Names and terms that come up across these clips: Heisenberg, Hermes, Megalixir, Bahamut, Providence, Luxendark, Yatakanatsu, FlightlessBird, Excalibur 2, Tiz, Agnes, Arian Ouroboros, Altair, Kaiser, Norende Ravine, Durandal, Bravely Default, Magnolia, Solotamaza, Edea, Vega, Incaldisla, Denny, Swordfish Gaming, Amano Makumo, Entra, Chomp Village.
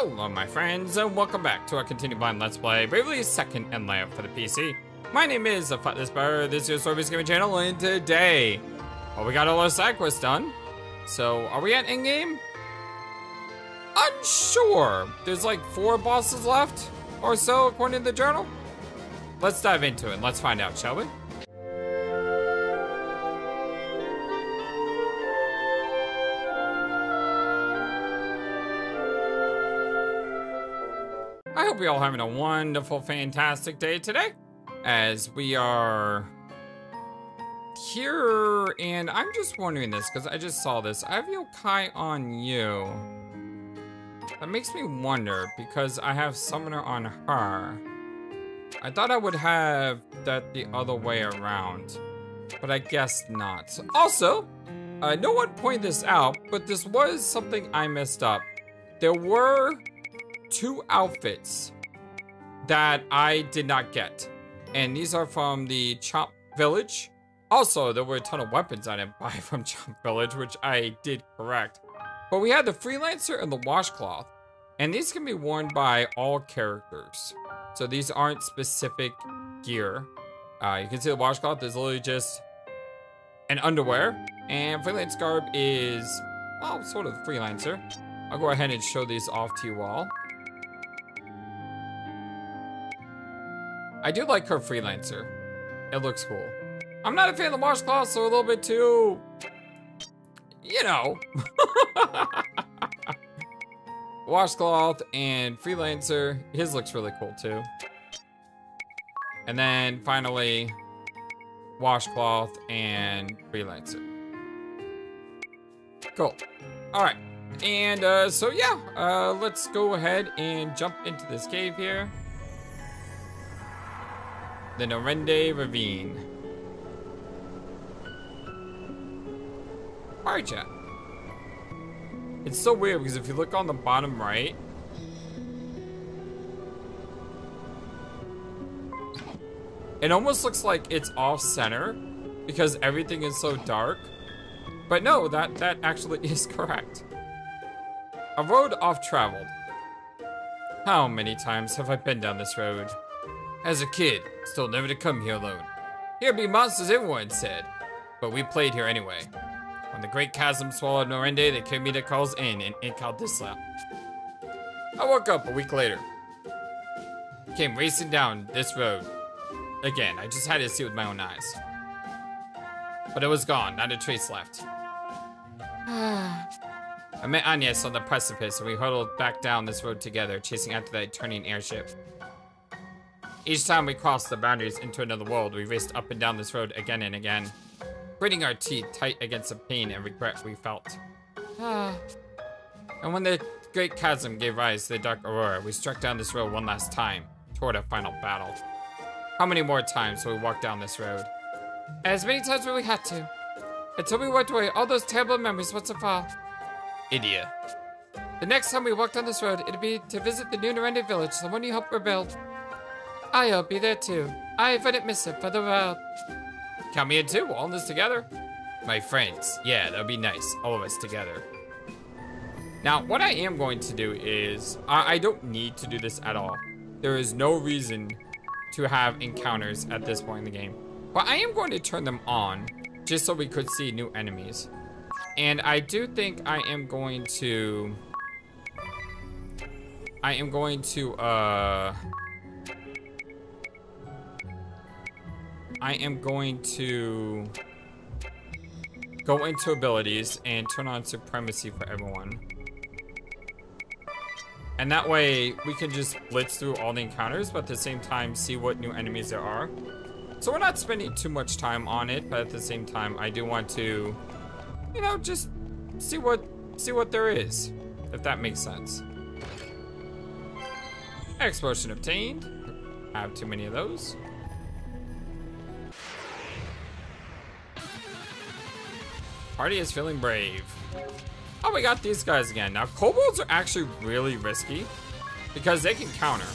Hello my friends, and welcome back to our continued blind Let's Play Bravely Second End Layer for the PC. My name is FlightlessBird, this is your Swordfish Gaming channel, and today, well, we got all our side quests done. So, are we at endgame? Unsure! There's like 4 bosses left, or so, according to the journal. Let's dive into it, let's find out, shall we? I hope you're all having a wonderful, fantastic day today, as we are here, and I'm just wondering this, because I just saw this. I have yokai on you. That makes me wonder, because I have summoner on her. I thought I would have that the other way around, but I guess not. Also, no one pointed this out, but this was something I messed up. There were 2 outfits that I did not get, and these are from the Chomp Village. Also, there were a ton of weapons I didn't buy from Chomp Village, which I did correct. But we had the Freelancer and the Washcloth, and these can be worn by all characters. So these aren't specific gear. You can see the Washcloth is literally just an underwear, and Freelance Garb is, well, sort of Freelancer. I'll go ahead and show these off to you all. I do like her Freelancer. It looks cool. I'm not a fan of the washcloth, so a little bit too, you know. Washcloth and Freelancer. His looks really cool too. And then finally, washcloth and Freelancer. Cool. All right. And so yeah, let's go ahead and jump into this cave here. The Norende Ravine. Alright, chat. It's so weird because if you look on the bottom right, it almost looks like it's off center because everything is so dark. But no, that actually is correct. A road off traveled. How many times have I been down this road? As a kid, still never to come here alone. Here be monsters, everyone said, but we played here anyway. When the great chasm swallowed Norende, they carried me to Carl's Inn in Incaldisla. I woke up a week later. Came racing down this road. Again, I just had to see with my own eyes. But it was gone, not a trace left. I met Agnes on the precipice and we huddled back down this road together, chasing after that turning airship. Each time we crossed the boundaries into another world, we raced up and down this road again and again, gritting our teeth tight against the pain and regret we felt. And when the great chasm gave rise to the dark aurora, we struck down this road one last time, toward our final battle. How many more times will we walk down this road? As many times as we had to. Until we wiped away all those terrible memories once and for all. Edea. The next time we walked down this road, it'd be to visit the new Norende village, the one you helped rebuild. I'll be there too. I wouldn't miss it for the world. Count me in too, we'll all this together. My friends, yeah, that'll be nice, all of us together. Now, what I am going to do is, I don't need to do this at all. There is no reason to have encounters at this point in the game. But I am going to turn them on, just so we could see new enemies. And I do think I am going to go into abilities and turn on supremacy for everyone. And that way we can just blitz through all the encounters, but at the same time see what new enemies there are. So we're not spending too much time on it, but at the same time I do want to, you know, just see what there is, if that makes sense. Explosion obtained. I have too many of those. Party is feeling brave. Oh, we got these guys again. Now, kobolds are actually really risky because they can counter.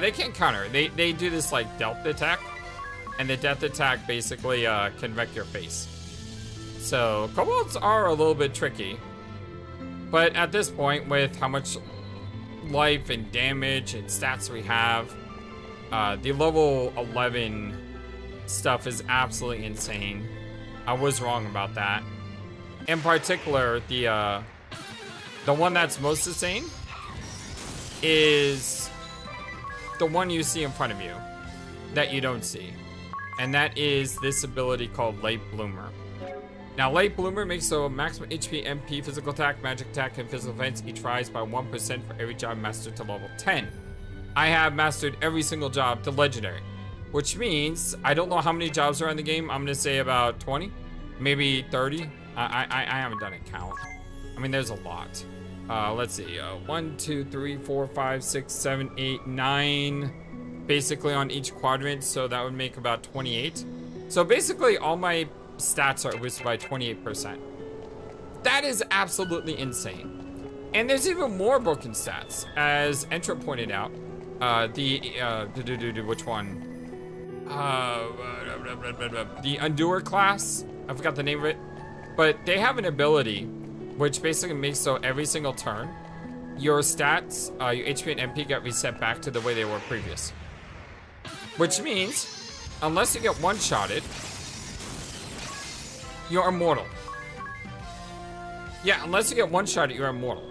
They can't counter. They do this like death attack, and the death attack basically can wreck your face. So kobolds are a little bit tricky, But at this point, with how much life and damage and stats we have, the level 11 stuff is absolutely insane. I was wrong about that. In particular, the one that's most insane is the one you see in front of you that you don't see. And that is this ability called Late Bloomer. Now, Late Bloomer makes the maximum HP, MP, physical attack, magic attack, and physical defense each rise by 1% for every job mastered to level 10. I have mastered every single job to legendary, which means I don't know how many jobs are in the game. I'm gonna say about 20, maybe 30. I haven't done a count. I mean, there's a lot. Let's see, 1, 2, 3, 4, 5, 6, 7, 8, 9, basically on each quadrant, so that would make about 28. So basically all my stats are boosted by 28%. That is absolutely insane. And there's even more broken stats, as Entra pointed out. Which one? The Undoer class, I forgot the name of it. But they have an ability which basically makes so every single turn, your stats, your HP and MP get reset back to the way they were previous. Which means, unless you get one-shotted, you're immortal. Yeah, unless you get one-shotted, you're immortal.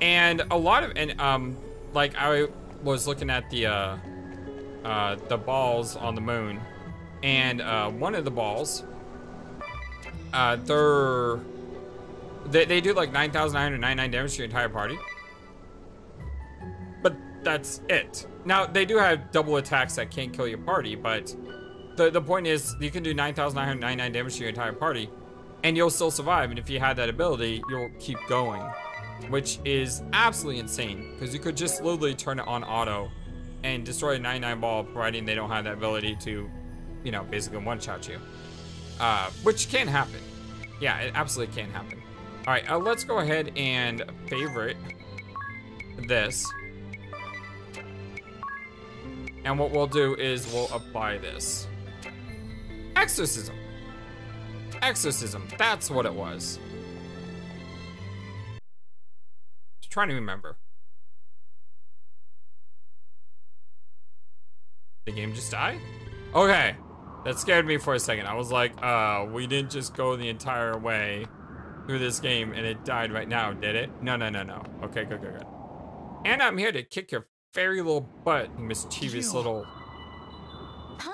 And a lot of, like I was looking at the balls on the moon, and one of the balls, they do like 9,999 damage to your entire party, but that's it. Now they do have double attacks that can't kill your party, but the point is you can do 9,999 damage to your entire party, and you'll still survive. And if you had that ability, you'll keep going, which is absolutely insane, because you could just literally turn it on auto and destroy a 99 ball, providing they don't have that ability to, you know, basically one-shot you, which can happen. Yeah, it absolutely can happen. All right, let's go ahead and favorite this. And what we'll do is we'll apply this. Exorcism. Exorcism, that's what it was. Just trying to remember. The game just died? Okay, that scared me for a second. I was like, we didn't just go the entire way through this game and it died right now, did it? No, no, no, no. Okay, good, good, good. And I'm here to kick your fairy little butt, you mischievous little... Huh?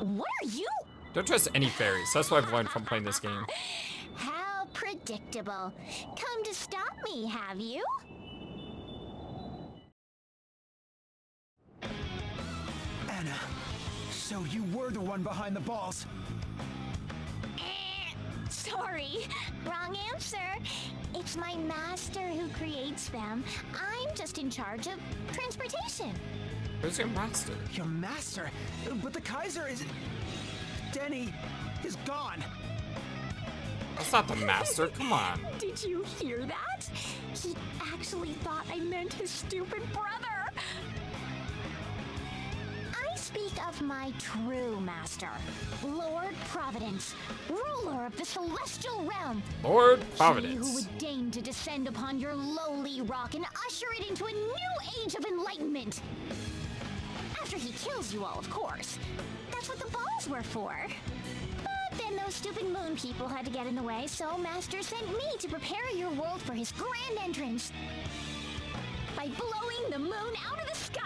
What are you? Don't trust any fairies. That's what I've learned from playing this game. How predictable. Come to stop me, have you? Anna, so you were the one behind the balls. Sorry, wrong answer. It's my master who creates them. I'm just in charge of transportation. Who's your master? Your master? But the Kaiser is... Denny is gone. That's not the master, come on. Did you hear that? He actually thought I meant his stupid brother. Speak of my true master, Lord Providence, ruler of the celestial realm. Lord Providence. He who would deign to descend upon your lowly rock and usher it into a new age of enlightenment. After he kills you all, of course. That's what the balls were for. But then those stupid moon people had to get in the way, so Master sent me to prepare your world for his grand entrance by blowing the moon out of the sky.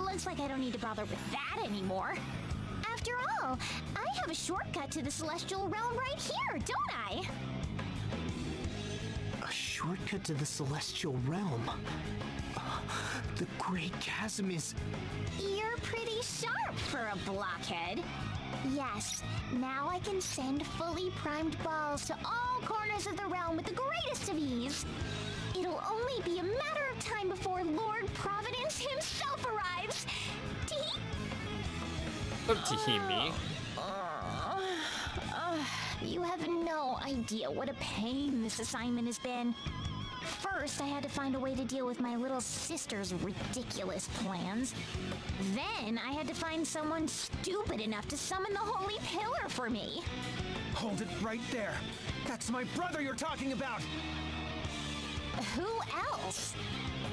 Looks like I don't need to bother with that anymore. After all, I have a shortcut to the celestial realm right here, don't I? A shortcut to the celestial realm? The Great Chasm is... You're pretty sharp for a blockhead. Yes, now I can send fully primed balls to all corners of the realm with the greatest of ease. It'll only be a matter of time before Lord Providence himself arrives. Tee-hee. Oh, tee-hee me. You have no idea what a pain this assignment has been. First, I had to find a way to deal with my little sister's ridiculous plans. Then, I had to find someone stupid enough to summon the Holy Pillar for me. Hold it right there. That's my brother you're talking about! Who else?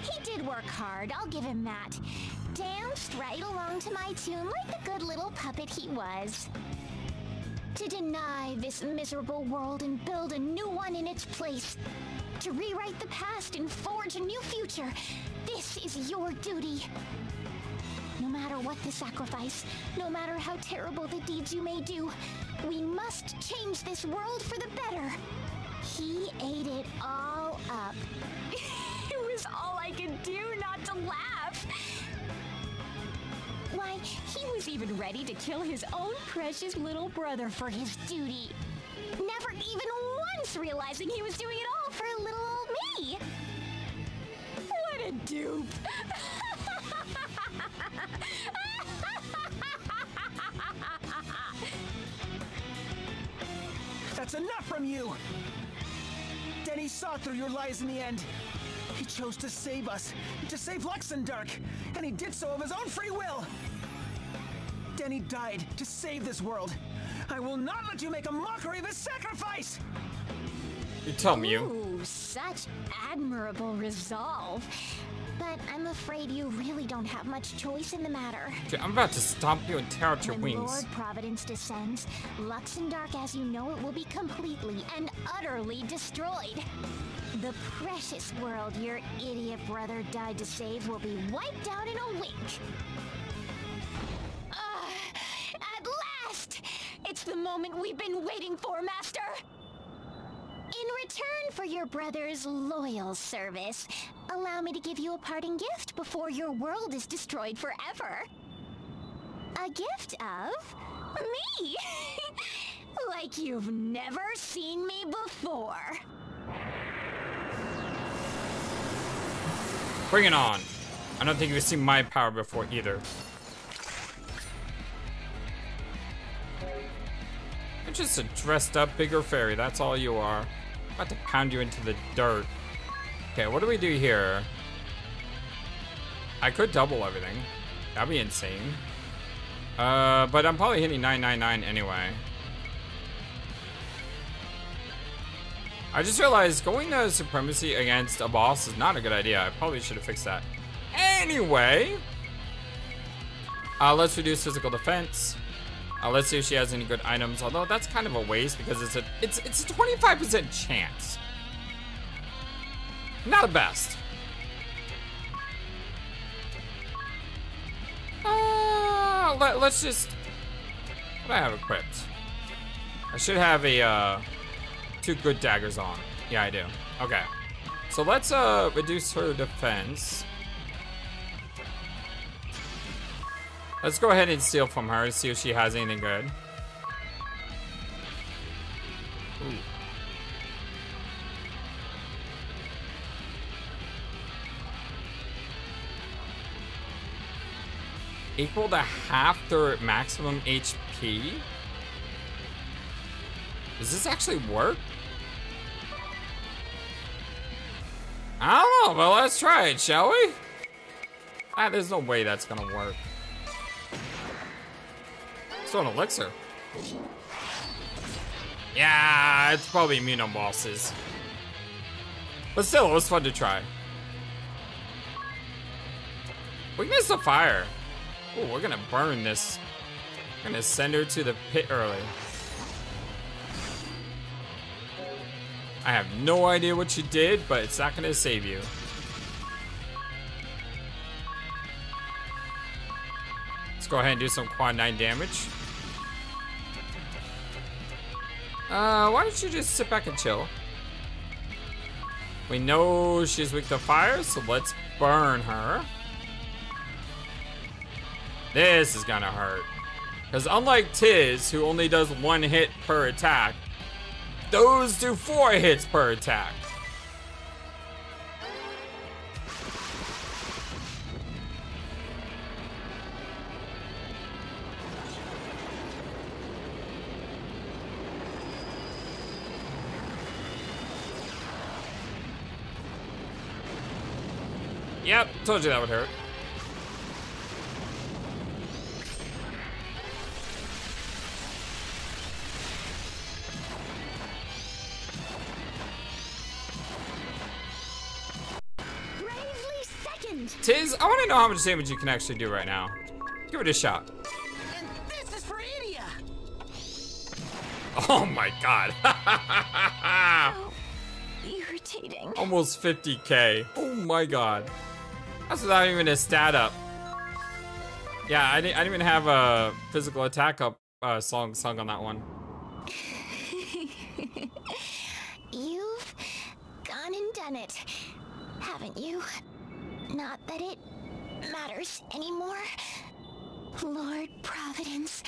He did work hard, I'll give him that. Danced right along to my tune like the good little puppet he was. To deny this miserable world and build a new one in its place. To rewrite the past and forge a new future. This is your duty. No matter what the sacrifice, no matter how terrible the deeds you may do, we must change this world for the better. He ate it all up. It was all I could do not to laugh. Why, he was even ready to kill his own precious little brother for his duty. Never even once realizing he was doing it all for little old me. What a dupe. That's enough from you! Denny saw through your lies in the end. He chose to save us, to save Luxendark, and he did so of his own free will! Denny died to save this world. I will not let you make a mockery of his sacrifice! You tell me you. Ooh, such admirable resolve. But I'm afraid you really don't have much choice in the matter. Dude, I'm about to stomp you and tear out your wings. When Lord Providence descends, Luxendark as you know it will be completely and utterly destroyed. The precious world your idiot brother died to save will be wiped out in a week. At last! It's the moment we've been waiting for, Master! In return for your brother's loyal service, allow me to give you a parting gift before your world is destroyed forever. A gift of... me! Like you've never seen me before. Bring it on. I don't think you've seen my power before either. You're just a dressed up bigger fairy, that's all you are. I'm about to pound you into the dirt. Okay, what do we do here? I could double everything. That'd be insane. But I'm probably hitting 999 anyway. I just realized going to Supremacy against a boss is not a good idea. I probably should have fixed that. Anyway! Let's reduce physical defense. Let's see if she has any good items, although that's kind of a waste because it's a 25% chance. Not the best. Let's just... What do I have equipped? I should have a, 2 good daggers on. Yeah, I do. Okay. So let's, reduce her defense. Let's go ahead and steal from her, see if she has anything good. Ooh. Equal to half their maximum HP? Does this actually work? I don't know, but let's try it, shall we? Ah, there's no way that's gonna work. Still an elixir. Yeah, it's probably immune on bosses. But still, it was fun to try. Weakness to fire. Ooh, we're gonna burn this. We're gonna send her to the pit early. I have no idea what you did, but it's not gonna save you. Let's go ahead and do some quad 9 damage. Why don't you just sit back and chill? We know she's weak to fire, so let's burn her. This is gonna hurt. Because unlike Tiz, who only does 1 hit per attack, those do 4 hits per attack. Yep, told you that would hurt. Tiz. Tiz, I want to know how much damage you can actually do right now. Give it a shot. And this is for Edea. Oh my god. Oh, irritating. Almost 50k. Oh my god. That's without even a stat up. Yeah, I didn't even have a physical attack up song on that one. You've gone and done it, haven't you? Not that it matters anymore. Lord Providence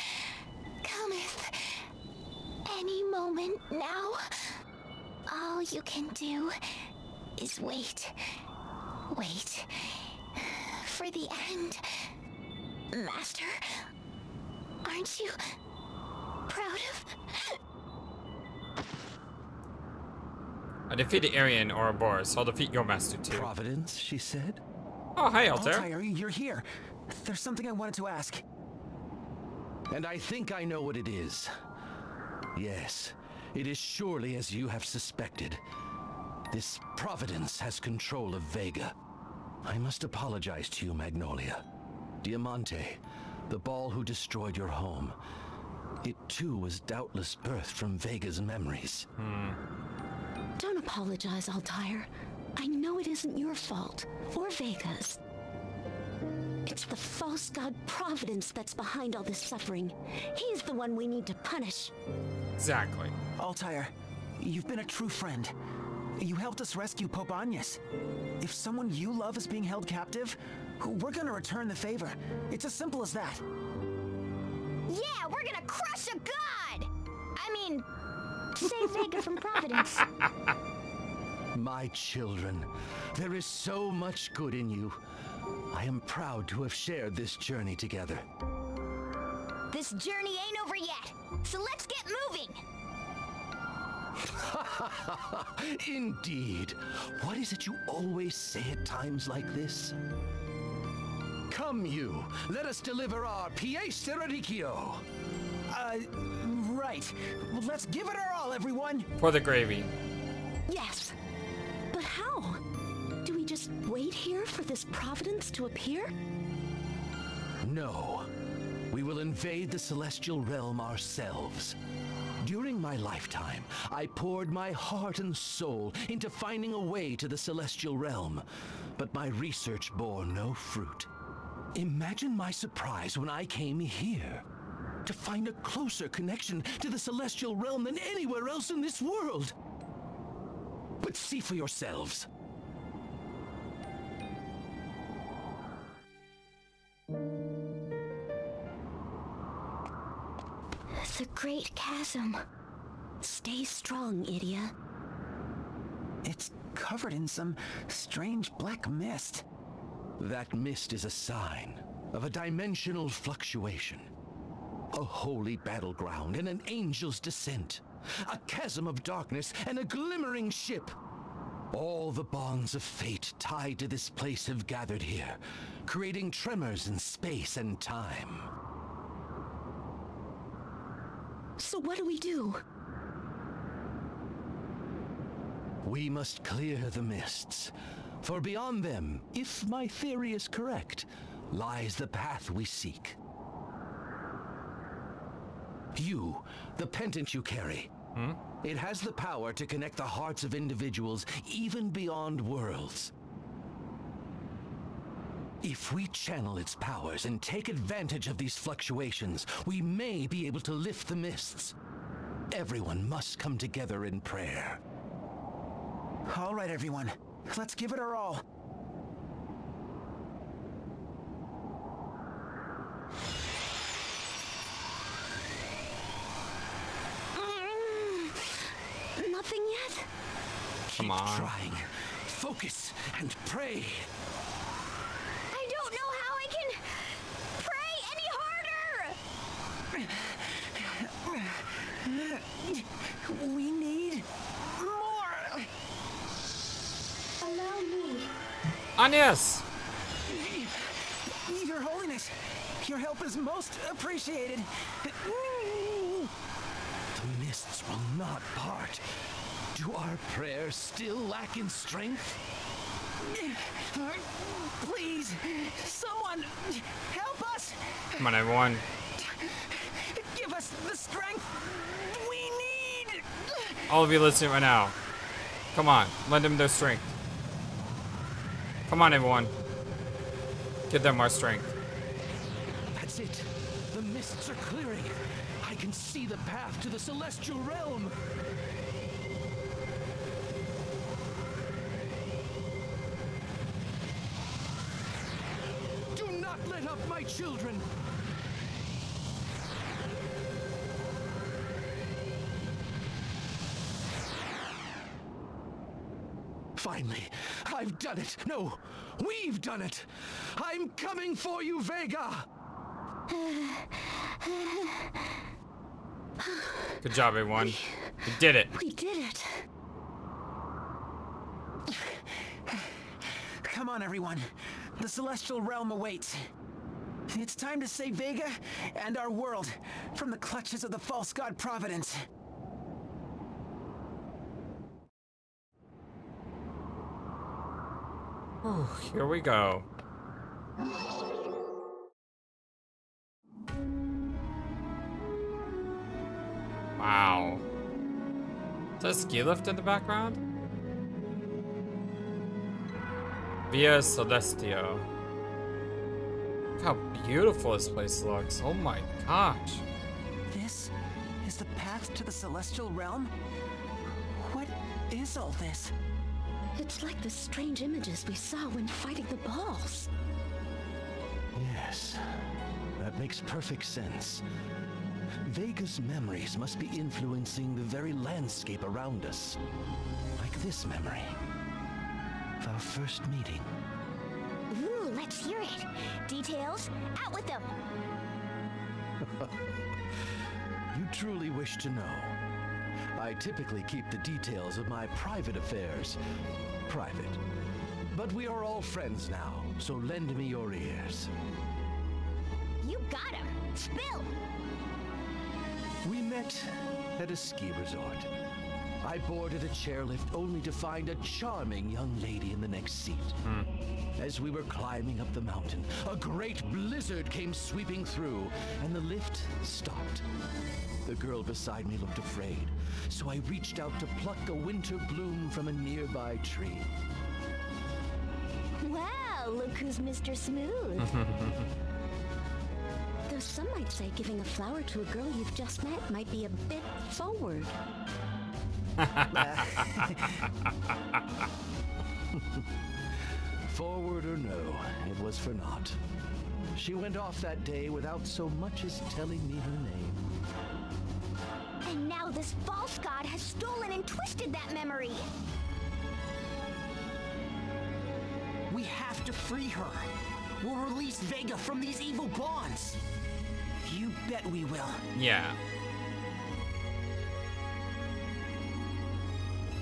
cometh any moment now. All you can do is wait for the end. Master, aren't you proud of? I defeated Arian Ouroboros. I'll defeat your master too. Providence, she said. Oh, hi, Altair. Altair, you're here. There's something I wanted to ask. And I think I know what it is. Yes, it is surely as you have suspected. This Providence has control of Vega. I must apologize to you, Magnolia. Diamante, the ball who destroyed your home. It too was doubtless birthed from Vega's memories. Don't apologize, Altair. I know it isn't your fault, or Vega's. It's the false god Providence that's behind all this suffering. He's the one we need to punish. Exactly. Altair, you've been a true friend. You helped us rescue Pope Agnes. If someone you love is being held captive, we're gonna return the favor. It's as simple as that. Yeah, we're gonna crush a god! I mean, save Vega from Providence. My children, there is so much good in you. I am proud to have shared this journey together. This journey ain't over yet, so let's get moving! Indeed. What is it you always say at times like this? Come you, let us deliver our pièce de radicchio. Right. Well, let's give it our all, everyone. For the gravy. Yes. But how? Do we just wait here for this Providence to appear? No. We will invade the celestial realm ourselves. During my lifetime, I poured my heart and soul into finding a way to the celestial realm, but my research bore no fruit. Imagine my surprise when I came here to find a closer connection to the celestial realm than anywhere else in this world. But see for yourselves. The Great Chasm. Stay strong, Edea. It's covered in some strange black mist. That mist is a sign of a dimensional fluctuation. A holy battleground and an angel's descent. A chasm of darkness and a glimmering ship. All the bonds of fate tied to this place have gathered here, creating tremors in space and time. So what do we do? We must clear the mists. For beyond them, if my theory is correct, lies the path we seek. You, the pendant you carry. It has the power to connect the hearts of individuals even beyond worlds. If we channel its powers and take advantage of these fluctuations, we may be able to lift the mists. Everyone must come together in prayer. All right, everyone. Let's give it our all. Nothing yet? Come on. Keep trying. Focus and pray. I don't know how I can pray any harder. We need more. Allow me. Ananias. Your Holiness, your help is most appreciated. The mists will not part. Do our prayers still lack in strength? Please, someone help us. Come on, everyone. Give us the strength we need. All of you listening right now. Come on, lend them their strength. Come on, everyone. Give them our strength. That's it. The mists are clearing. I can see the path to the celestial realm. Let up my children. Finally, I've done it. No, we've done it. I'm coming for you, Vega. Good job, everyone. We did it. We did it. Come on, everyone. The celestial realm awaits. It's time to save Vega and our world from the clutches of the false god Providence. Oh, here we go. Wow. Is that a ski lift in the background? Via Celestia. Look how beautiful this place looks. Oh my gosh. This is the path to the celestial realm? What is all this? It's like the strange images we saw when fighting the balls. Yes, that makes perfect sense. Vega's memories must be influencing the very landscape around us. Like this memory. Our first meeting. Ooh, let's hear it. Details, out with them. You truly wish to know. I typically keep the details of my private affairs private. But we are all friends now, so lend me your ears. You got him. Spill. We met at a ski resort. I boarded a chairlift only to find a charming young lady in the next seat. As we were climbing up the mountain, a great blizzard came sweeping through, and the lift stopped. The girl beside me looked afraid, so I reached out to pluck a winter bloom from a nearby tree. Wow, look who's Mr. Smooth. Though some might say giving a flower to a girl you've just met might be a bit forward. Forward or no, it was for naught. She went off that day without so much as telling me her name. And now this false god has stolen and twisted that memory. We have to free her. We'll release Vega from these evil bonds. You bet we will. Yeah.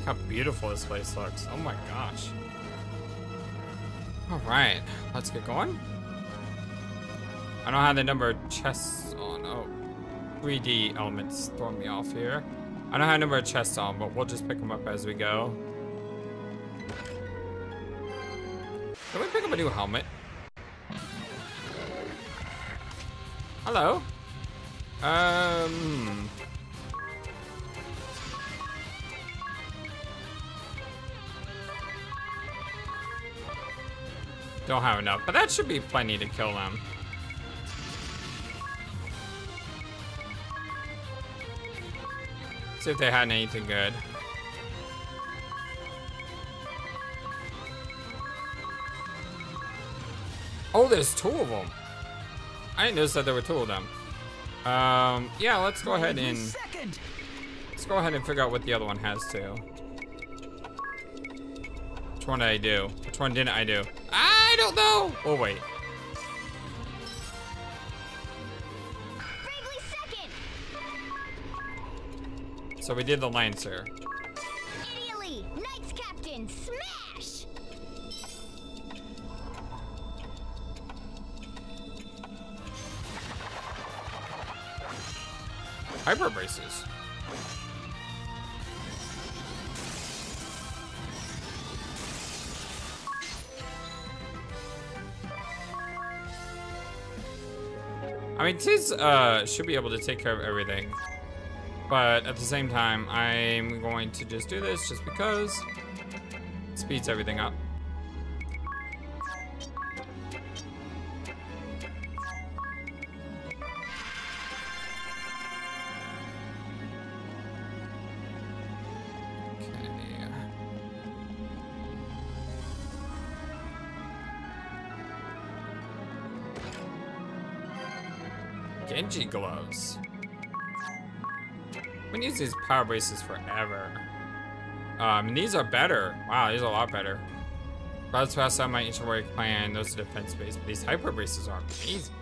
How beautiful this place looks. Oh my gosh. Alright, let's get going. I don't have the number of chests on. Oh, 3D elements throwing me off here. I don't have a number of chests on, but we'll just pick them up as we go. Can we pick up a new helmet? Hello. Don't have enough, but that should be plenty to kill them. See if they had anything good. Oh, there's two of them. I didn't notice that there were two of them. Yeah, let's go ahead and figure out what the other one has too. Which one did I do? Which one didn't I do? I don't know! Oh, wait. Bravely Second! So we did the Lancer. Ideally, Knights Captain, smash! Hyper braces. I mean, Tiz should be able to take care of everything. But at the same time, I'm going to just do this just because it speeds everything up. Genji gloves. We can use these power braces forever. These are better. Wow, these are a lot better. That's why I saw my ancient warrior clan. Those are defense based. But these hyper braces are amazing.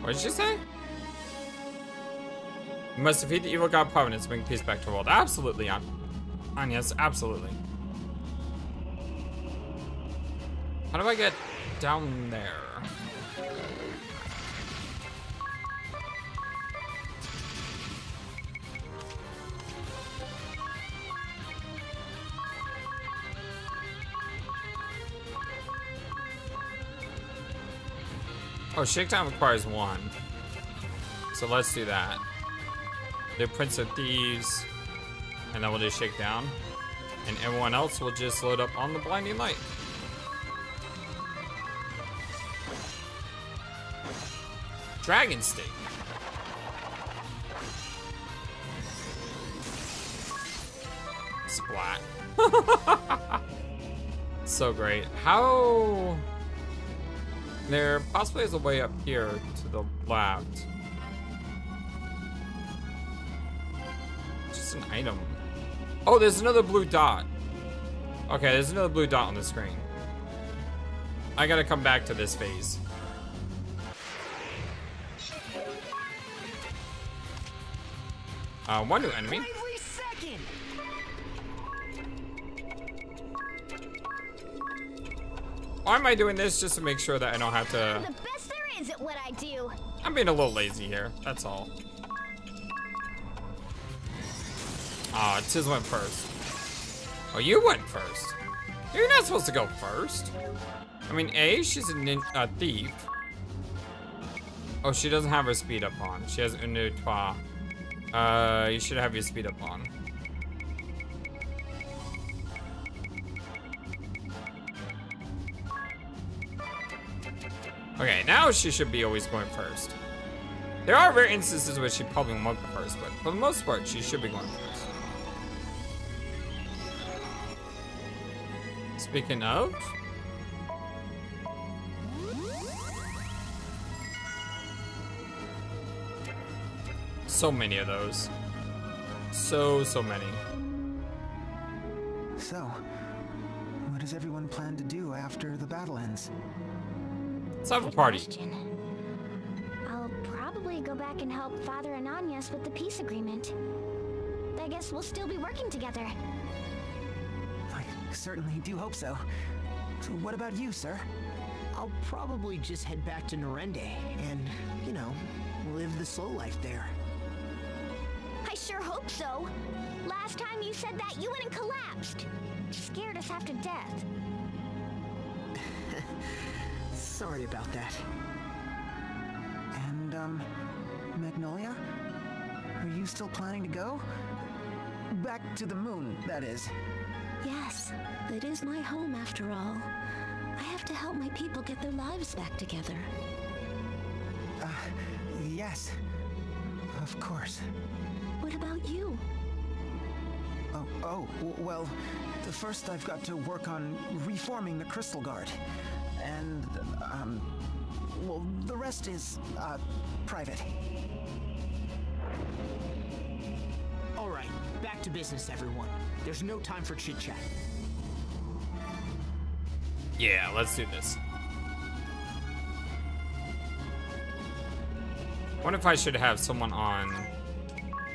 What did you say? You must defeat the evil god Providence to bring peace back to the world. Absolutely, Ananias, absolutely. How do I get down there? Oh, shakedown requires one. So let's do that. The Prince of Thieves, and then we'll do shakedown. And everyone else will just load up on the blinding light. Dragon State. Splat. So great. How? There possibly is a way up here to the left. Just an item. Oh, there's another blue dot. Okay, there's another blue dot on the screen. I gotta come back to this phase. One new enemy. Why am I doing this? Just to make sure that I don't have to... The best there is at what I do. I'm being a little lazy here, that's all. Aw, Tiz went first. Oh, you went first. You're not supposed to go first. I mean, A, she's a thief. Oh, she doesn't have her speed up on. She has une trois. You should have your speed up on. Okay, now she should be always going first. There are rare instances where she probably won't go first, but for the most part, she should be going first. Speaking of... So many of those. So many. So, what does everyone plan to do after the battle ends? Let's have a party. I'll probably go back and help Father Ananias with the peace agreement. I guess we'll still be working together. I certainly do hope so. So what about you, sir? I'll probably just head back to Norende and, you know, live the slow life there. I sure hope so. Last time you said that, you went and collapsed. You scared us half to death. Sorry about that. And, Magnolia? Are you still planning to go? Back to the moon, that is. Yes, it is my home after all. I have to help my people get their lives back together. Yes. Of course. What about you? Oh, well, first I've got to work on reforming the Crystal Guard. And, well, the rest is, private. All right, back to business, everyone. There's no time for chit-chat. Yeah, let's do this. I wonder if I should have someone on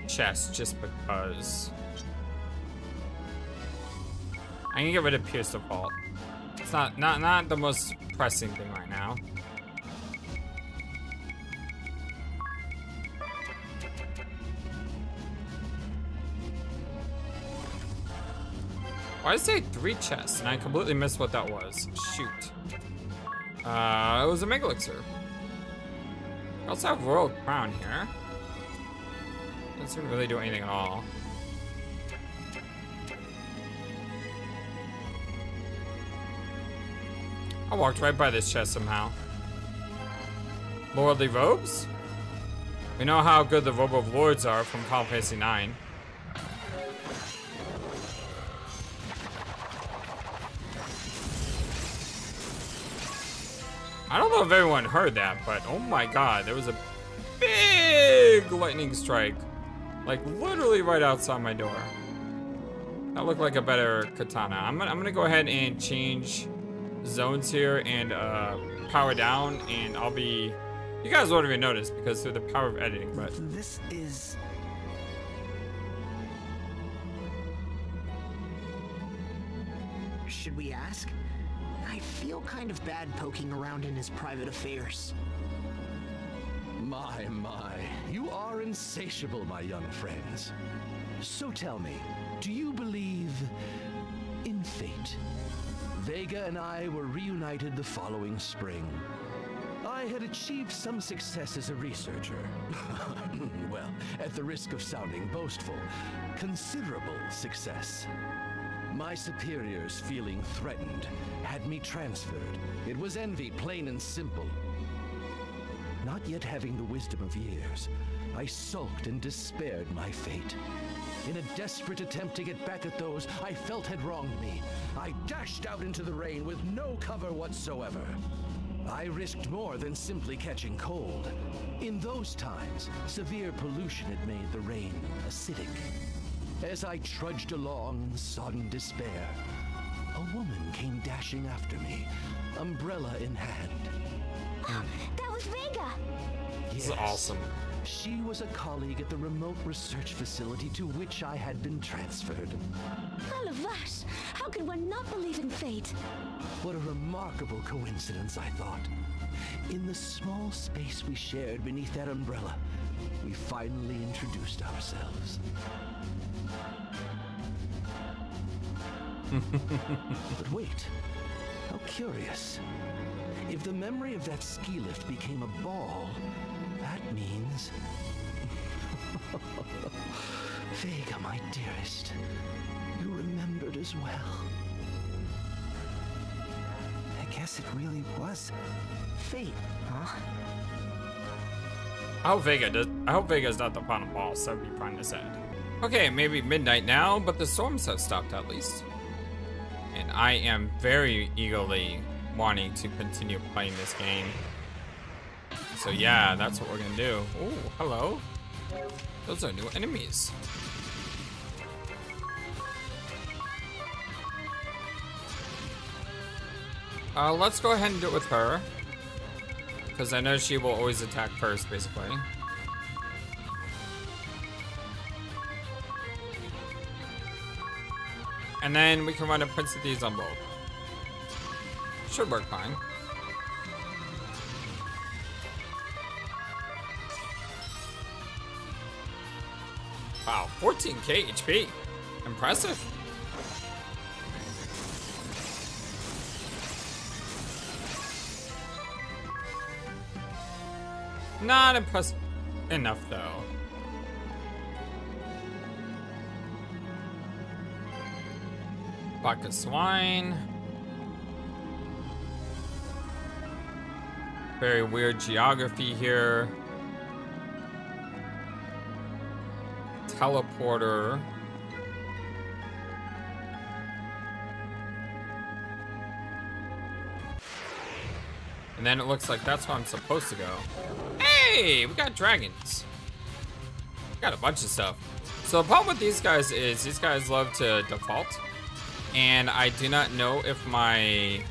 chest just because. I can get rid of Pierce Default. It's not the most pressing thing right now. Why did I say 3 chests and I completely missed what that was? Shoot. It was a Megalixir. I also have Royal Crown here. This wouldn't really do anything at all. I walked right by this chest somehow. Lordly robes? We know how good the robe of lords are from Final Fantasy 9. I don't know if everyone heard that, but oh my god, there was a big lightning strike. Like literally right outside my door. That looked like a better katana. I'm gonna go ahead and change zones here and power down, and I'll be, you guys won't even notice because through the power of editing, but this is should we ask? I feel kind of bad poking around in his private affairs. My, you are insatiable, my young friends. So tell me, do you believe in fate? Vega and I were reunited the following spring. I had achieved some success as a researcher. Well, at the risk of sounding boastful, considerable success. My superiors, feeling threatened, had me transferred. It was envy, plain and simple. Not yet having the wisdom of years, I sulked and despaired my fate. In a desperate attempt to get back at those I felt had wronged me, I dashed out into the rain with no cover whatsoever. I risked more than simply catching cold. In those times, severe pollution had made the rain acidic. As I trudged along in sodden despair, a woman came dashing after me, umbrella in hand. Oh, that was Vega! Yes. This is awesome. She was a colleague at the remote research facility to which I had been transferred. Alas, how could one not believe in fate? What a remarkable coincidence, I thought. In the small space we shared beneath that umbrella, we finally introduced ourselves. But wait, how curious. If the memory of that ski lift became a ball, that means... Vega, my dearest, you remembered as well. I guess it really was fate, huh? I hope Vega's not the bottom ball, so be prime to said. Okay, maybe midnight now, but the storms have stopped at least. And I am very eagerly wanting to continue playing this game. So yeah, that's what we're gonna do. Oh, hello. Those are new enemies. Let's go ahead and do it with her. Because I know she will always attack first, basically. And then we can run a Prince of Thieves on both. Should work fine. Wow, 14k HP. Impressive. Not impressive enough, though. Bucket swine. Very weird geography here. Teleporter. And then it looks like that's where I'm supposed to go. Hey, we got dragons. We got a bunch of stuff. So the problem with these guys is these guys love to default. And I do not know if my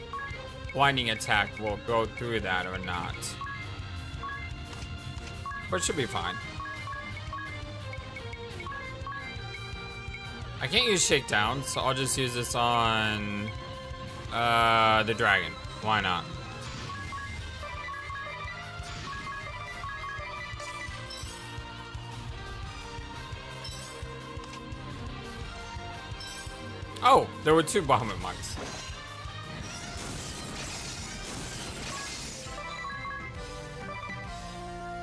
blinding attack will go through that or not. But it should be fine. I can't use shakedown, so I'll just use this on the dragon. Why not? Oh, there were two Bahamut mics.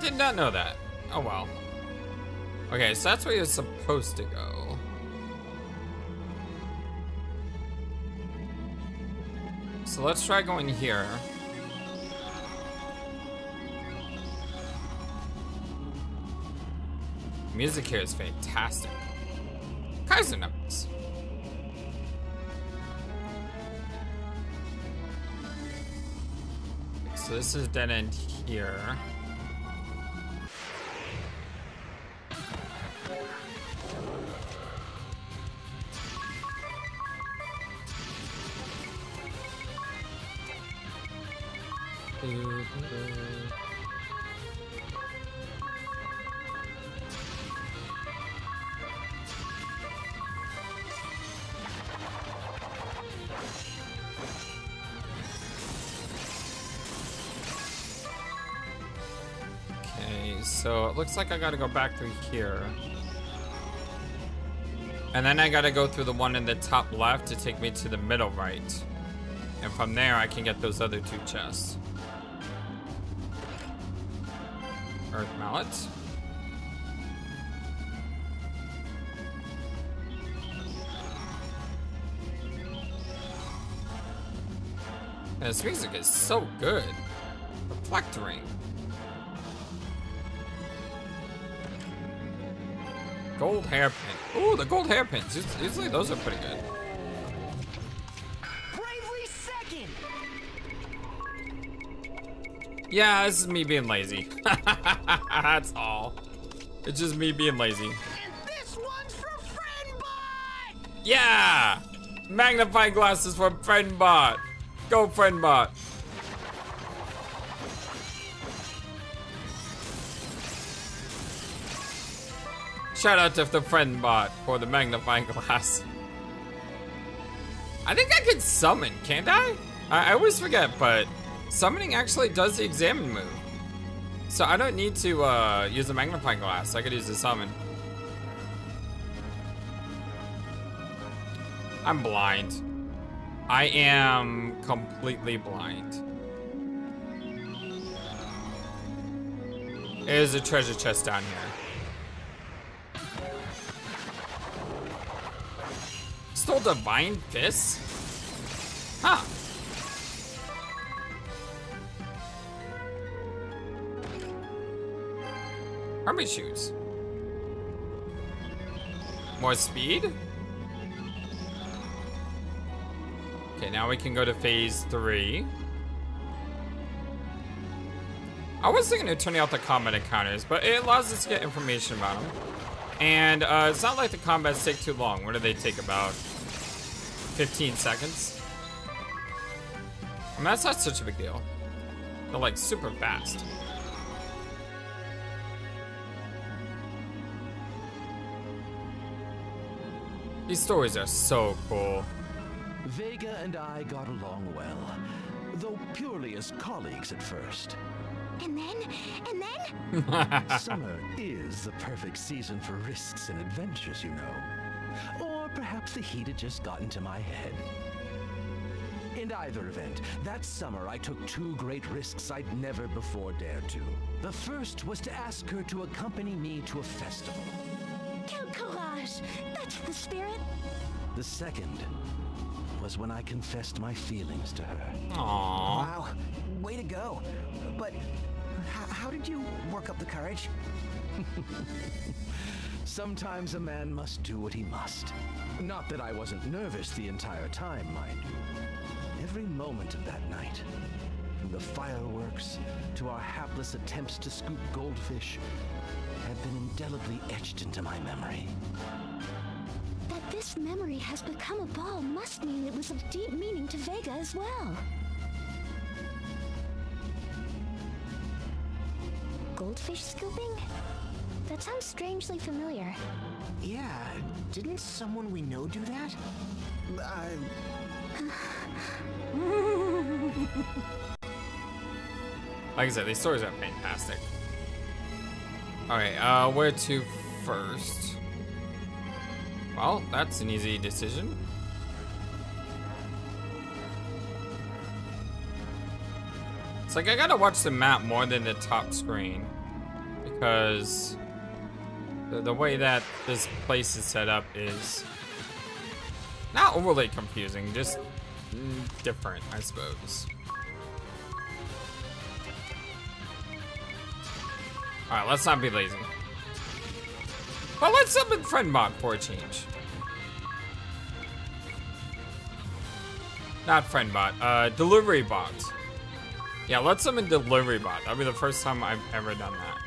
did not know that. Oh well. Okay, so that's where you're supposed to go. So let's try going here. Music here is fantastic. Kaiser notes. So this is dead end here. So it looks like I gotta go back through here. And then I gotta go through the one in the top left to take me to the middle right. And from there I can get those other two chests. Earth mallet. And this music is so good. Reflectoring. Gold hairpin. Ooh, the gold hairpins. Usually those are pretty good. Bravely Second. Yeah, this is me being lazy. That's all. It's just me being lazy. And this one's for Friend Bot. Yeah! Magnifying glasses for Friend Bot. Go Friend Bot. Shout out to the Friend Bot for the magnifying glass. I think I can summon, can't I? I always forget, but summoning actually does the examine move. So I don't need to use the magnifying glass. I could use the summon. I'm blind. I am completely blind. There's a treasure chest down here. Stole divine fist? Huh. Hermit shoes. More speed? Okay, now we can go to phase 3. I was thinking of turning out the combat encounters, but it allows us to get information about them. And it's not like the combats take too long. What do they take, about 15 seconds? I mean, that's not such a big deal. They're like super fast. These stories are so cool. Vega and I got along well, though purely as colleagues at first. And then? Summer is the perfect season for risks and adventures, you know. Or perhaps the heat had just gotten to my head. In either event, that summer I took 2 great risks I'd never before dared to. The first was to ask her to accompany me to a festival. Cute collage! That's the spirit! The second was when I confessed my feelings to her. Aww. Wow, way to go. But how did you work up the courage? Sometimes a man must do what he must. Not that I wasn't nervous the entire time, mind you. Every moment of that night, from the fireworks to our hapless attempts to scoop goldfish, have been indelibly etched into my memory. That this memory has become a ball must mean it was of deep meaning to Vega as well. Goldfish scooping? That sounds strangely familiar. Yeah, didn't someone we know do that? Like I said, these stories are fantastic. Alright, where to first? Well, that's an easy decision. It's like I gotta watch the map more than the top screen. because the way that this place is set up is not overly confusing, just different, I suppose. Alright, let's not be lazy. But let's summon Friend Bot for a change. Not Friend Bot, Delivery Bot. Yeah, let's summon Delivery Bot. That'll be the first time I've ever done that.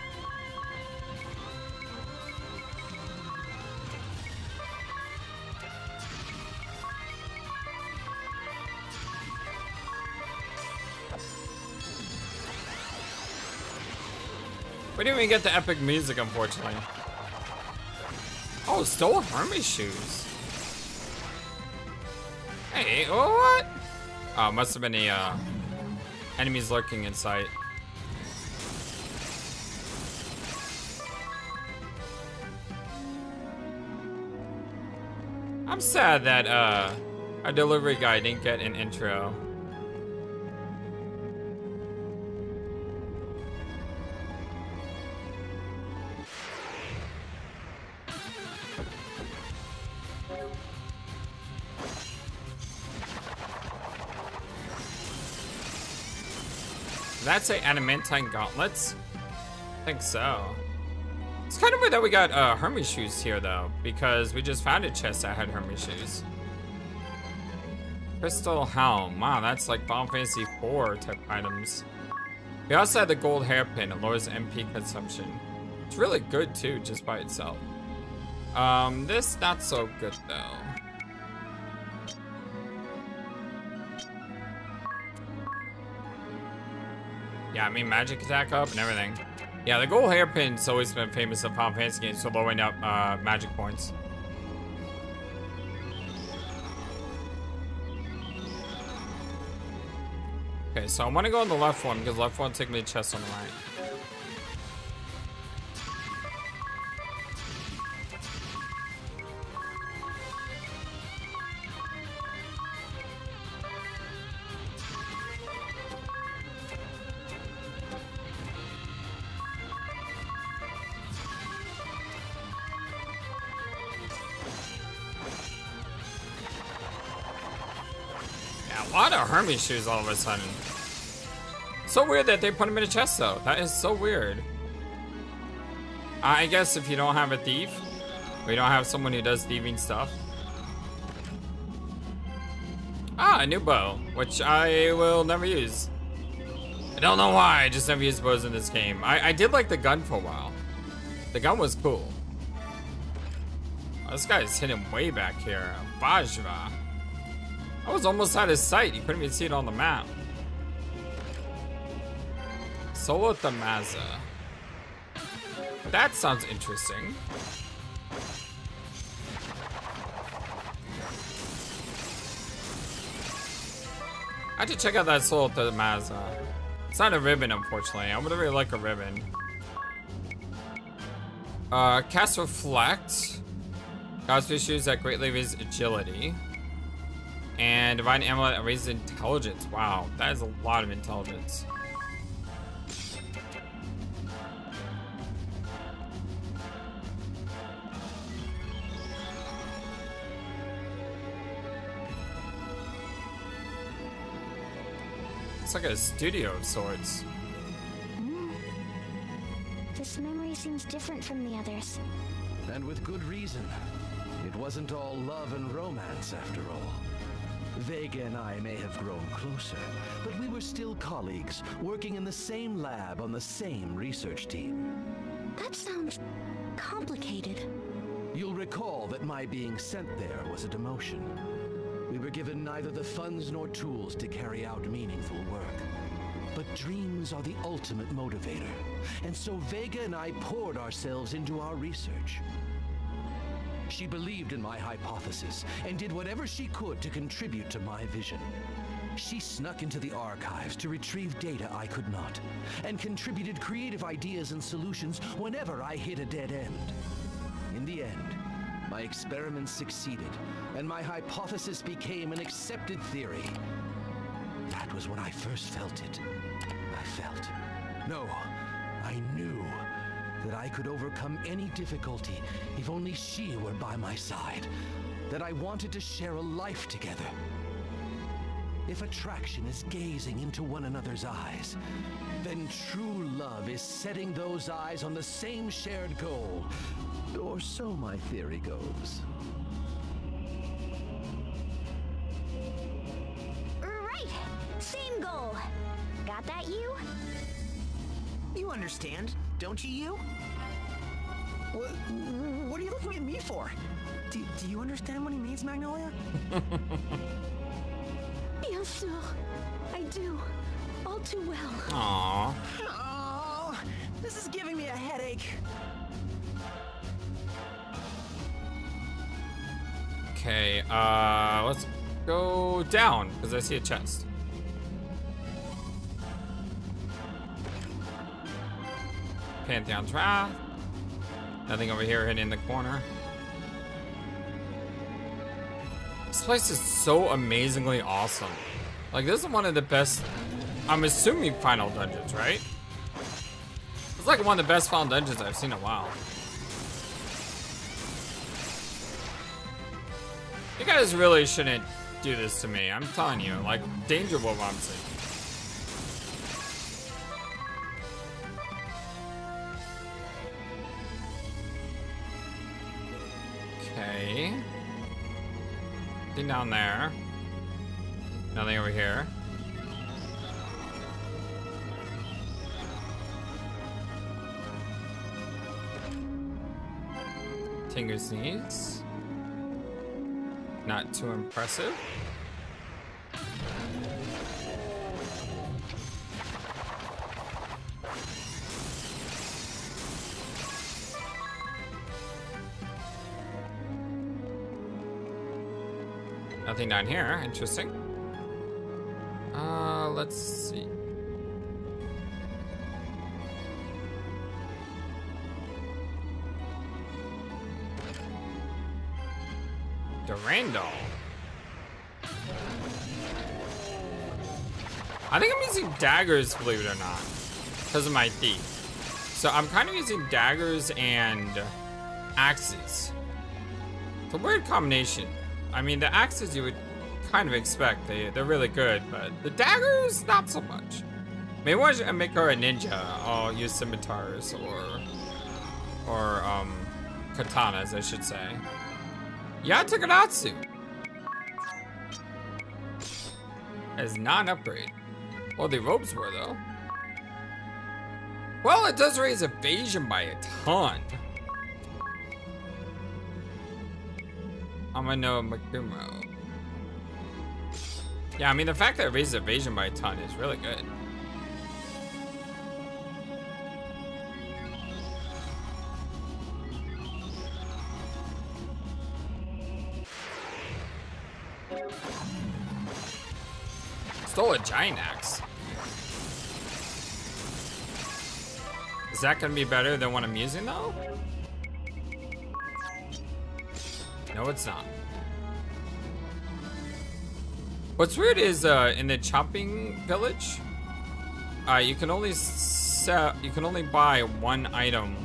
We didn't even get the epic music, unfortunately. Oh, stole Hermes shoes. Hey, what? Oh, must have been the enemies lurking in sight. I'm sad that our delivery guy didn't get an intro. That's a adamantine gauntlets? I think so. It's kind of weird that we got Hermes shoes here though, because we just found a chest that had Hermes shoes. Crystal helm. Wow, that's like Final Fantasy 4 type items. We also had the gold hairpin. It lowers MP consumption. It's really good too, just by itself. This not so good though. Yeah, I mean, magic attack up and everything. Yeah, the gold hairpin's always been famous in Final Fantasy games for lowering up magic points. Okay, so I want to go on the left one because the left one takes me to chest on the right. Hermes shoes all of a sudden. So weird that they put him in a chest though. That is so weird. I guess if you don't have a thief, or you don't have someone who does thieving stuff. Ah, a new bow, which I will never use. I don't know why, I just never used bows in this game. I did like the gun for a while. The gun was cool. Oh, this guy is hidden way back here. Vajra. I was almost out of sight. You couldn't even see it on the map. Solotamaza. That sounds interesting. I have to check out that Solotamaza. It's not a ribbon, unfortunately. I would really like a ribbon. Cast Reflect. Cause issues that greatly raise agility. And divine amulet that raises intelligence. Wow, that is a lot of intelligence. It's like a studio of sorts. Mm. This memory seems different from the others. And with good reason. It wasn't all love and romance after all. Vega and I may have grown closer, but we were still colleagues, working in the same lab on the same research team. That sounds complicated. You'll recall that my being sent there was a demotion. We were given neither the funds nor tools to carry out meaningful work. But dreams are the ultimate motivator, and so Vega and I poured ourselves into our research. She believed in my hypothesis and did whatever she could to contribute to my vision. She snuck into the archives to retrieve data I could not, and contributed creative ideas and solutions whenever I hit a dead end. In the end, my experiments succeeded, and my hypothesis became an accepted theory. That was when I first felt it. I knew that I could overcome any difficulty if only she were by my side, that I wanted to share a life together. If attraction is gazing into one another's eyes, then true love is setting those eyes on the same shared goal, or so my theory goes. Right! Same goal! Got that, you? You understand, don't you? What are you looking at me for? Do you understand what he means, Magnolia? Yes, no, I do. All too well. Aww. Oh, this is giving me a headache. Okay, let's go down, because I see a chest. Pantheon Trath. Nothing over here hidden in the corner. This place is so amazingly awesome. Like, this is one of the best, I'm assuming, final dungeons, right? It's like one of the best final dungeons I've seen in a while. You guys really shouldn't do this to me. I'm telling you, like, Danger Wolf, obviously. Okay. Nothing down there. Nothing over here. Tinker Sneeze. Not too impressive. Nothing down here. Interesting. Let's see. Durandal. I think I'm using daggers, believe it or not, because of my thief. So I'm kind of using daggers and axes. It's a weird combination. I mean, the axes you would kind of expect. They're really good, but the daggers, not so much. Maybe once I make her a ninja, I'll use scimitars or katanas, I should say. Yatakanatsu as not an upgrade. Well, the robes were, though. Well, it does raise evasion by a ton. Amano Makumo. Yeah, I mean, the fact that it raises evasion by a ton is really good. Stole a giant axe. Is that gonna be better than what I'm using, though? No, it's not. What's weird is in the Chomping Village, you can only buy one item.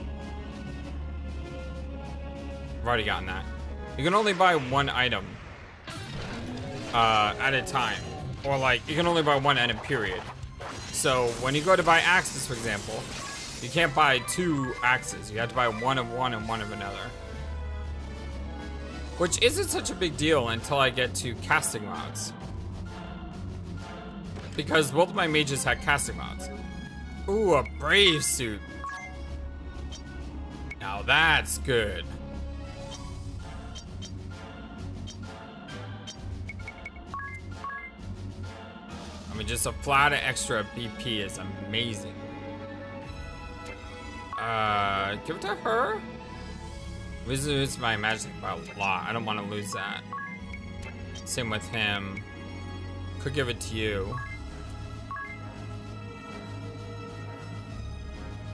I've already gotten that. You can only buy one item at a time, or like you can only buy one item period. So when you go to buy axes, for example, you can't buy two axes. You have to buy one of one and one of another. Which isn't such a big deal until I get to casting mods. Because both of my mages had casting mods. Ooh, a brave suit. Now that's good. I mean, just a flat of extra BP is amazing. Give it to her. Lose my magic by a lot. I don't want to lose that. Same with him. Could give it to you.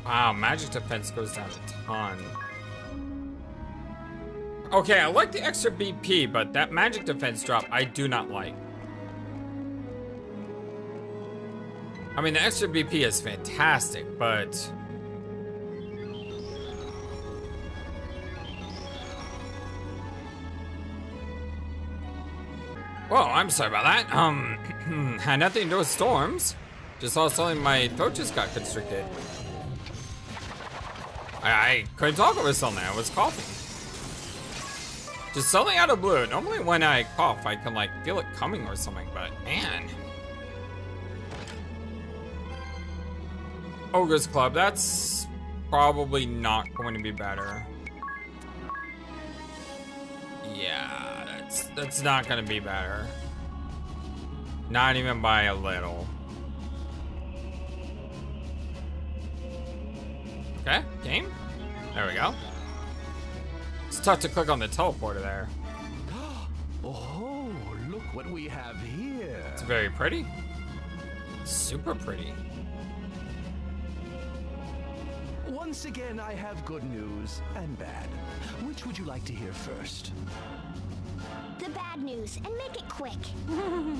Wow, magic defense goes down a ton. Okay, I like the extra BP, but that magic defense drop I do not like. I mean, the extra BP is fantastic, but Whoa, I'm sorry about that. Had nothing to do with storms. Just all suddenly my throat just got constricted. I couldn't talk over something, I was coughing. Just suddenly out of blue. Normally when I cough, I can like feel it coming or something, but man. Ogre's Club, that's probably not going to be better. Yeah, that's not gonna be better. Not even by a little. Okay, game. There we go. It's tough to click on the teleporter there. Oh, look what we have here. It's very pretty. Super pretty. Once again, I have good news and bad. Which would you like to hear first? The bad news, and make it quick.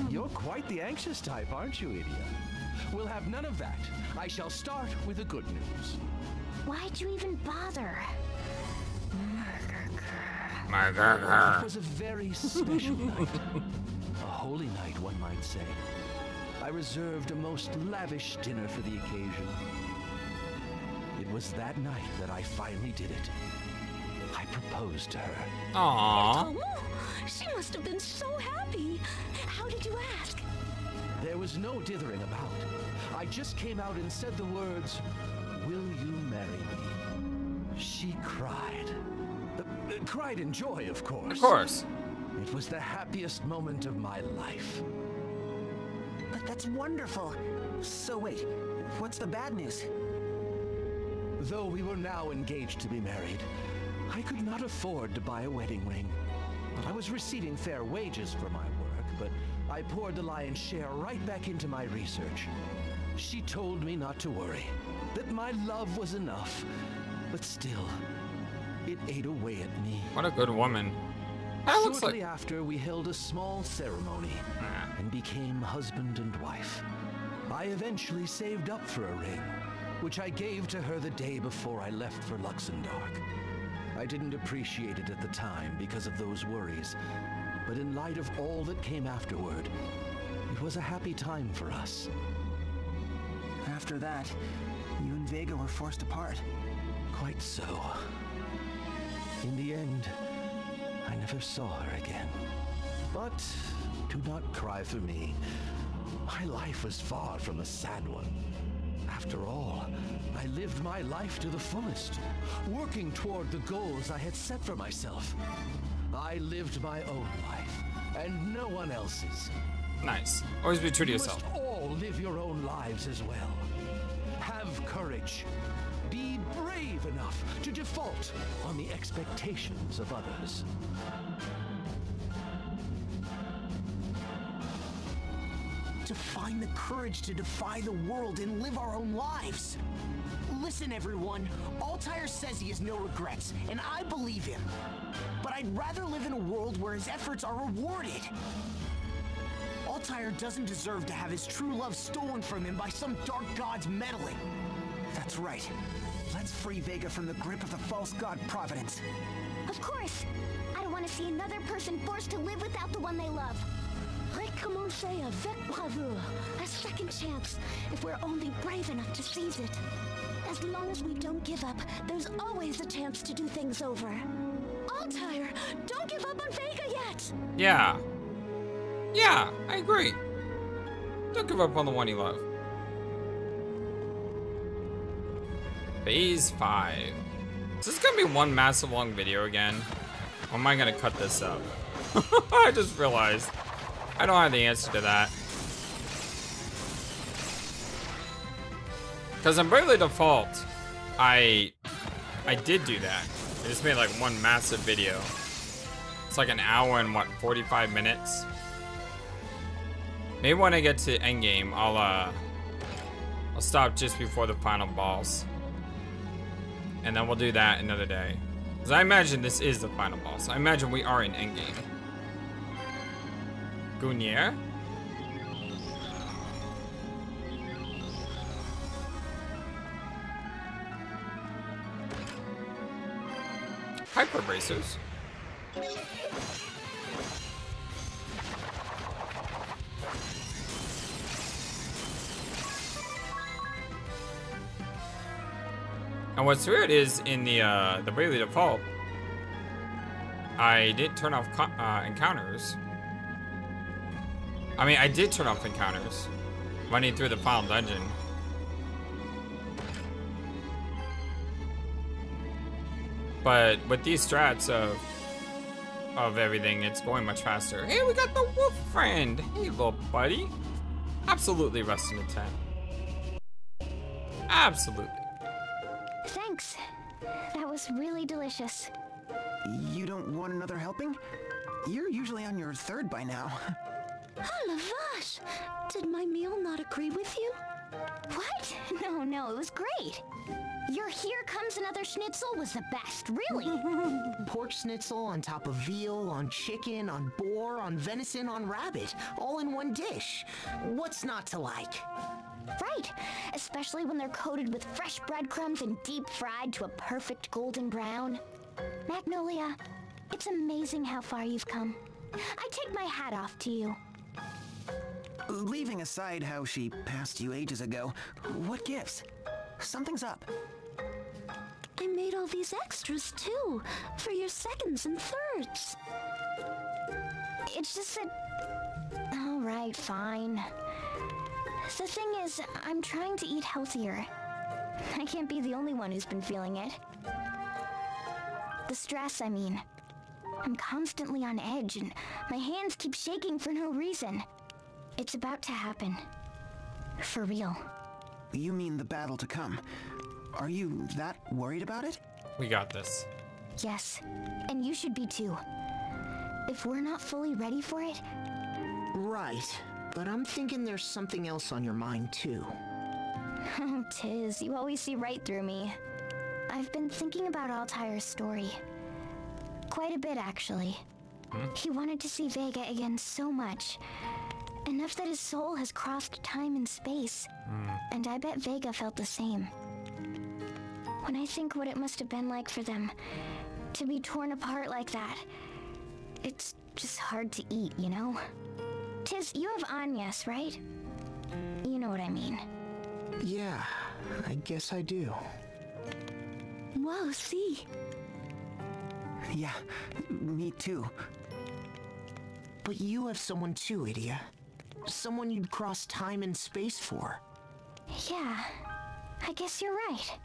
You're quite the anxious type, aren't you, Edea? We'll have none of that. I shall start with the good news. Why'd you even bother? It was a very special night. A holy night, one might say. I reserved a most lavish dinner for the occasion. It was that night that I finally did it. I proposed to her. Aww. She must have been so happy. How did you ask? There was no dithering about. I just came out and said the words, "Will you marry me?" She cried. Cried in joy, of course. Of course. It was the happiest moment of my life. But that's wonderful. So wait, what's the bad news? Though we were now engaged to be married, I could not afford to buy a wedding ring. I was receiving fair wages for my work, but I poured the lion's share right back into my research. She told me not to worry, that my love was enough, but still, it ate away at me. What a good woman. Shortly after, we held a small ceremony and became husband and wife. I eventually saved up for a ring, which I gave to her the day before I left for Luxendark. I didn't appreciate it at the time because of those worries, but in light of all that came afterward, it was a happy time for us. After that, you and Vega were forced apart. Quite so. In the end, I never saw her again. But do not cry for me. My life was far from a sad one. After all, I lived my life to the fullest, working toward the goals I had set for myself. I lived my own life, and no one else's. Nice. Always be true to yourself. You must all live your own lives as well. Have courage. Be brave enough to default on the expectations of others. To find the courage to defy the world and live our own lives. Listen, everyone, Altair says he has no regrets, and I believe him. But I'd rather live in a world where his efforts are rewarded. Altair doesn't deserve to have his true love stolen from him by some dark god's meddling. That's right. Let's free Vega from the grip of the false god Providence. Of course. I don't want to see another person forced to live without the one they love. Recommencer avec bravoure, a second chance, if we're only brave enough to seize it. As long as we don't give up, there's always a chance to do things over. Altair, don't give up on Vega yet! Yeah. Yeah, I agree. Don't give up on the one you love. Phase 5. Is this gonna be one massive long video again? Or am I gonna cut this up? I just realized. I don't have the answer to that. Because in Bravely Default, I did do that. I just made like one massive video. It's like an hour and what, 45 minutes? Maybe when I get to endgame, I'll stop just before the final boss. And then we'll do that another day. Because I imagine this is the final boss. I imagine we are in endgame. Gounier? Hyper bracers. And what's weird is in the Bravely default, I did turn off encounters. I mean, I did turn off encounters running through the final dungeon. But with these strats of everything, it's going much faster. Hey, we got the wolf friend. Hey, little buddy. Absolutely resting in the tent. Absolutely. Thanks. That was really delicious. You don't want another helping? You're usually on your third by now. Oh, la vache! Did my meal not agree with you? What? No, no, it was great. Your Here Comes Another Schnitzel was the best, really. Pork schnitzel on top of veal, on chicken, on boar, on venison, on rabbit, all in one dish. What's not to like? Right, especially when they're coated with fresh breadcrumbs and deep fried to a perfect golden brown. Magnolia, it's amazing how far you've come. I take my hat off to you. Leaving aside how she passed you ages ago, what gives? Something's up. I made all these extras, too, for your seconds and thirds. It's just that... All right, fine. The thing is, I'm trying to eat healthier. I can't be the only one who's been feeling it. The stress, I mean. I'm constantly on edge, and my hands keep shaking for no reason. It's about to happen. For real. You mean the battle to come. Are you that worried about it? We got this. Yes, and you should be too. If we're not fully ready for it... Right, but I'm thinking there's something else on your mind too. Oh, Tiz, you always see right through me. I've been thinking about Altair's story. Quite a bit, actually. Hmm? He wanted to see Vega again so much. Enough that his soul has crossed time and space. Mm. And I bet Vega felt the same. When I think what it must have been like for them to be torn apart like that, it's just hard to eat, you know? Tiz, you have Agnes, right? You know what I mean. Yeah, I guess I do. Whoa, see? Yeah, me too. But you have someone too, Edea. Someone you'd cross time and space for. Yeah, I guess you're right.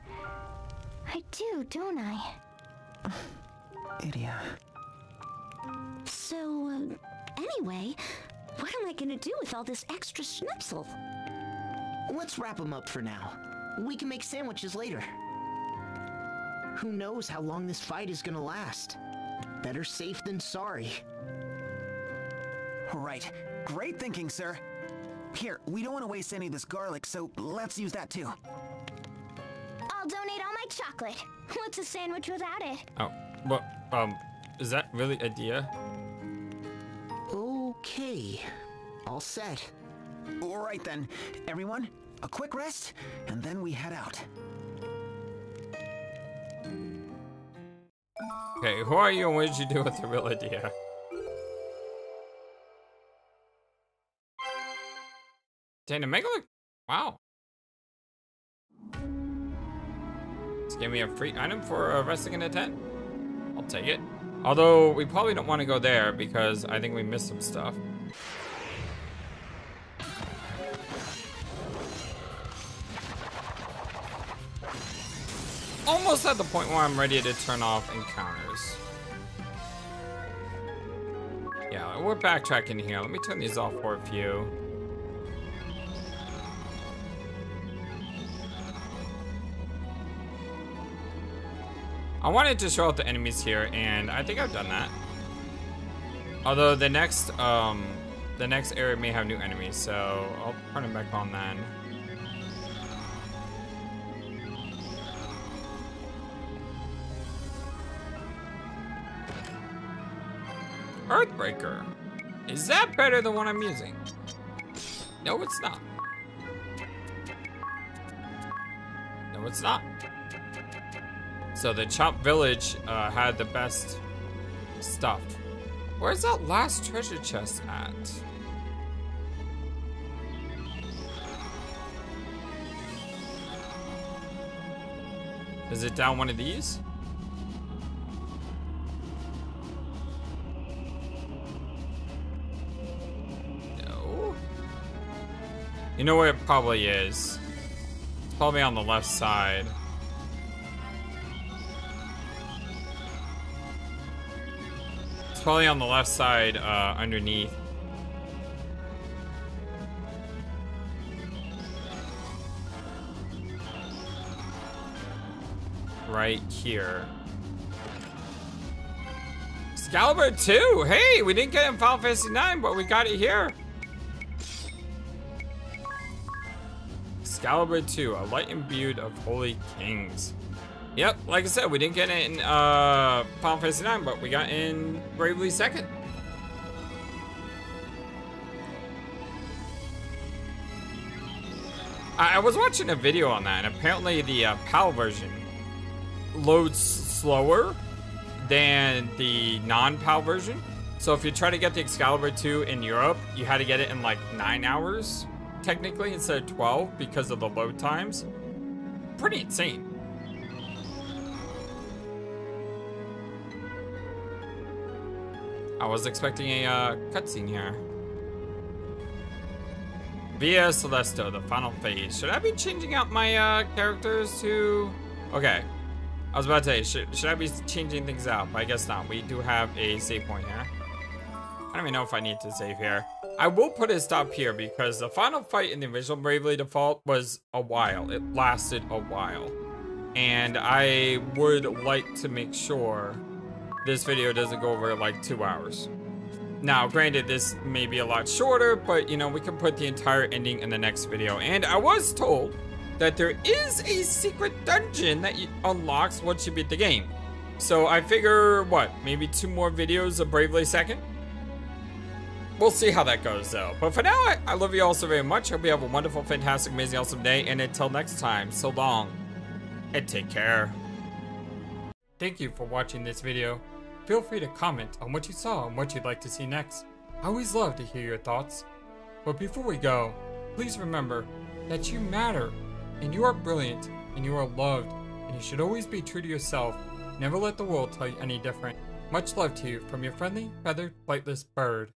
I do, don't I? Edea. So, anyway, what am I gonna do with all this extra schnitzel? Let's wrap them up for now. We can make sandwiches later. Who knows how long this fight is gonna last? Better safe than sorry. Right. Great thinking, sir. Here, we don't want to waste any of this garlic, so let's use that too. I'll donate all my chocolate. What's a sandwich without it? Oh, well, is that really Edea? Okay, all set. All right then, everyone, a quick rest, and then we head out. Okay, who are you and what did you do with the real Edea? Dang, the Mega look. Wow. Just give me a free item for resting in a tent. I'll take it. Although, we probably don't want to go there because I think we missed some stuff. Almost at the point where I'm ready to turn off encounters. Yeah, we're backtracking here. Let me turn these off for a few. I wanted to show out the enemies here, and I think I've done that. Although the next area may have new enemies, so I'll turn it back on then. Earthbreaker. Is that better than what I'm using? No, it's not. No, it's not. So the Chomp Village had the best stuff. Where's that last treasure chest at? Is it down one of these? No. You know where it probably is. It's probably on the left side. It's probably on the left side, underneath. Right here. Excalibur 2! Hey, we didn't get it in Final Fantasy 9, but we got it here. Excalibur 2, a light imbued of holy kings. Yep, like I said, we didn't get it in Final Fantasy 9, but we got in Bravely Second. I was watching a video on that, and apparently the PAL version loads slower than the non-PAL version. So if you try to get the Excalibur 2 in Europe, you had to get it in like 9 hours, technically, instead of 12 because of the load times. Pretty insane. I was expecting a cutscene here. Via Celestia, the final phase. Should I be changing out my characters to... Okay. I was about to say, should I be changing things out? But I guess not. We do have a save point here. I don't even know if I need to save here. I will put a stop here because the final fight in the original Bravely Default was a while. It lasted a while. And I would like to make sure this video doesn't go over like 2 hours. Now, granted, this may be a lot shorter, but you know, we can put the entire ending in the next video. And I was told that there is a secret dungeon that unlocks once you beat the game. So I figure, what, maybe 2 more videos of Bravely Second? We'll see how that goes though. But for now, I love you all so very much. Hope you have a wonderful, fantastic, amazing, awesome day. And until next time, so long and take care. Thank you for watching this video. Feel free to comment on what you saw and what you'd like to see next. I always love to hear your thoughts. But before we go, please remember that you matter. And you are brilliant, and you are loved, and you should always be true to yourself. Never let the world tell you any different. Much love to you from your friendly, feathered, flightless bird.